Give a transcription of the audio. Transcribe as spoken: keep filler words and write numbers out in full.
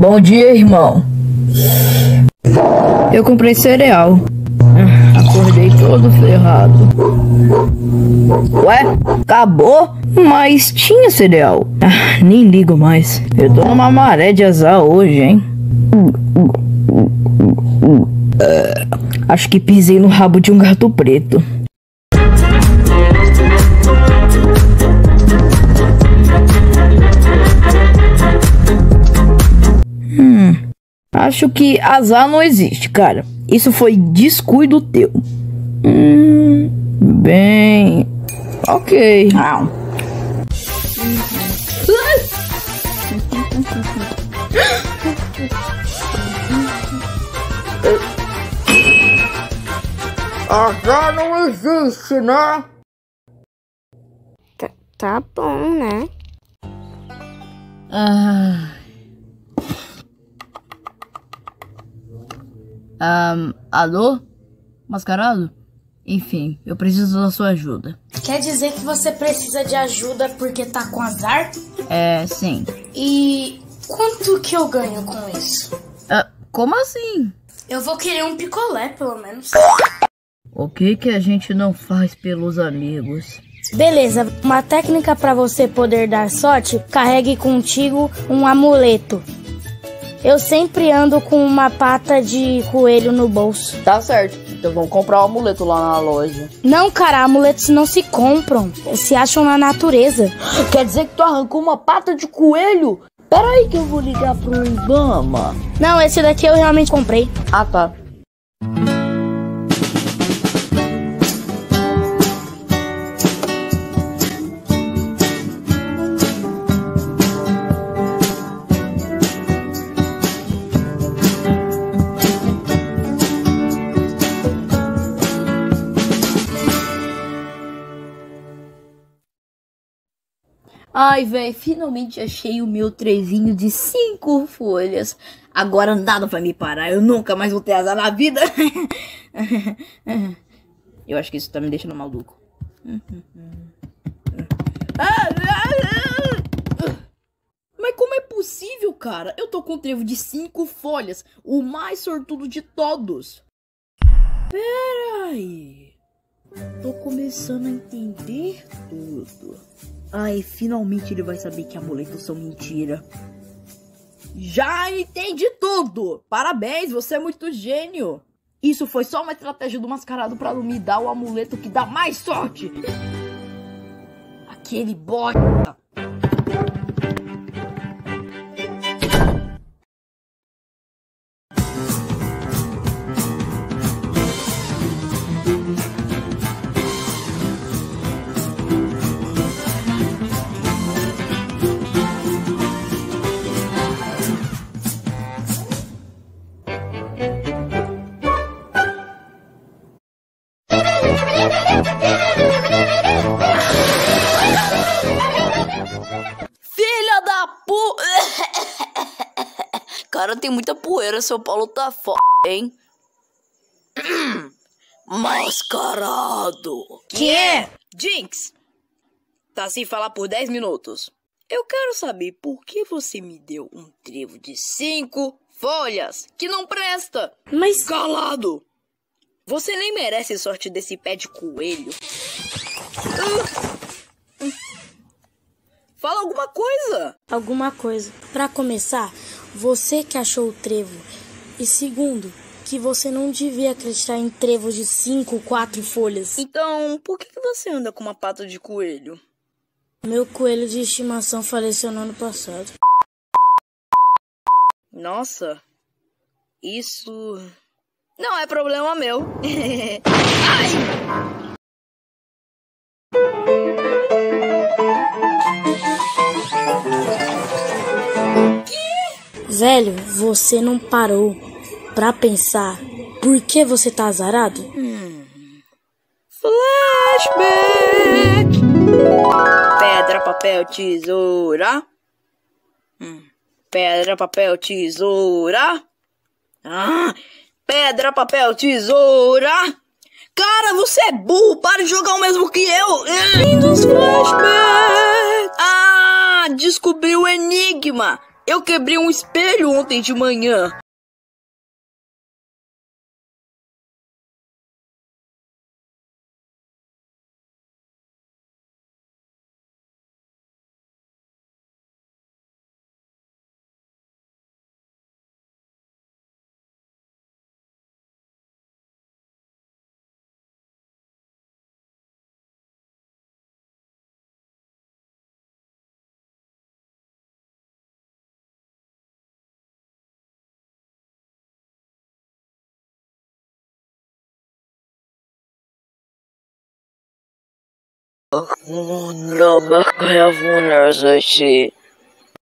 Bom dia, irmão. Eu comprei cereal. Acordei todo ferrado. Ué, acabou? Mas tinha cereal. Ah, nem ligo mais. Eu tô numa maré de azar hoje, hein? Acho que pisei no rabo de um gato preto. Acho que azar não existe, cara. Isso foi descuido teu. Hum, bem... Ok. Ah. Azar não existe, né? Tá, tá bom, né? Ah... Um, alô? Mascarado? Enfim, eu preciso da sua ajuda. Quer dizer que você precisa de ajuda porque tá com azar? É, sim. E quanto que eu ganho com isso? Uh, como assim? Eu vou querer um picolé, pelo menos. O que que a gente não faz pelos amigos? Beleza, uma técnica pra você poder dar sorte, carregue contigo um amuleto. Eu sempre ando com uma pata de coelho no bolso. Tá certo, então vamos comprar o amuleto lá na loja. Não, cara, amuletos não se compram, se acham na natureza. Quer dizer que tu arrancou uma pata de coelho? Pera aí que eu vou ligar pro Ibama. Não, esse daqui eu realmente comprei. Ah, tá. Ai, véi, finalmente achei o meu trevinho de cinco folhas. Agora nada vai me parar, eu nunca mais vou ter azar na vida. Eu acho que isso tá me deixando maluco. Mas como é possível, cara? Eu tô com um trevo de cinco folhas, o mais sortudo de todos. Peraí, tô começando a entender tudo. Ai, finalmente ele vai saber que amuletos são mentira. Já entendi tudo! Parabéns, você é muito gênio! Isso foi só uma estratégia do mascarado pra não me dar o amuleto que dá mais sorte! Aquele bota! Filha da pu... Cara, tem muita poeira, seu Paulo tá foda, hein? Mascarado! Que é? Jinx! Tá sem falar por dez minutos. Eu quero saber por que você me deu um trevo de cinco folhas que não presta. Mas... Calado! Você nem merece sorte desse pé de coelho. Uh! Fala alguma coisa. Alguma coisa. Pra começar, você que achou o trevo. E segundo, que você não devia acreditar em trevos de cinco, quatro folhas. Então, por que você anda com uma pata de coelho? Meu coelho de estimação faleceu no ano passado. Nossa, isso... Não é problema meu. Ai! Velho, você não parou pra pensar por que você tá azarado? Hum. Flashback! Pedra, papel, tesoura. Hum. Pedra, papel, tesoura. Ah, pedra, papel, tesoura. Cara, você é burro, para de jogar o mesmo que eu. Lindos flashbacks. Ah, descobri o enigma. Eu quebrei um espelho ontem de manhã. One love, I have one as I see.